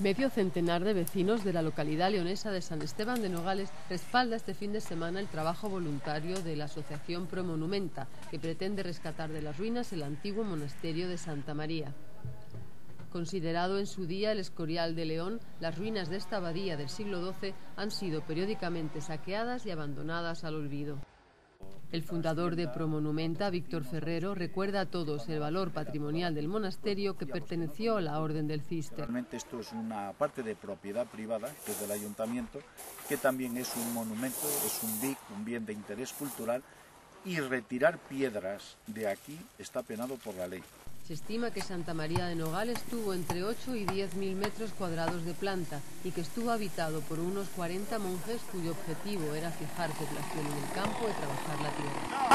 Medio centenar de vecinos de la localidad leonesa de San Esteban de Nogales respalda este fin de semana el trabajo voluntario de la asociación ProMonumenta, que pretende rescatar de las ruinas el antiguo monasterio de Santa María. Considerado en su día el Escorial de León, las ruinas de esta abadía del siglo XII han sido periódicamente saqueadas y abandonadas al olvido. El fundador de ProMonumenta, Víctor Ferrero, recuerda a todos el valor patrimonial del monasterio que perteneció a la Orden del Cister. Realmente esto es una parte de propiedad privada, que es del ayuntamiento, que también es un monumento, es un bien de interés cultural, y retirar piedras de aquí está penado por la ley. Se estima que Santa María de Nogales tuvo entre 8 y 10.000 metros cuadrados de planta y que estuvo habitado por unos 40 monjes cuyo objetivo era fijar población en el campo y trabajar la tierra.